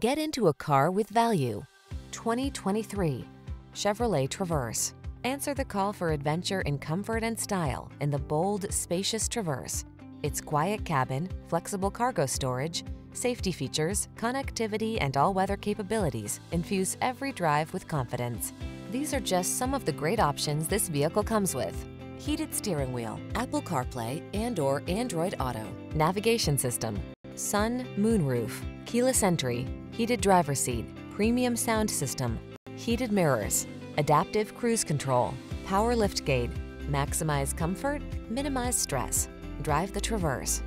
Get into a car with value. 2023 Chevrolet Traverse. Answer the call for adventure in comfort and style in the bold, spacious Traverse. Its quiet cabin, flexible cargo storage, safety features, connectivity, and all-weather capabilities infuse every drive with confidence. These are just some of the great options this vehicle comes with: heated steering wheel, Apple CarPlay and/or Android Auto, navigation system, sun, moonroof, keyless entry, heated driver's seat, premium sound system, heated mirrors, adaptive cruise control, power liftgate. Maximize comfort, minimize stress. Drive the Traverse.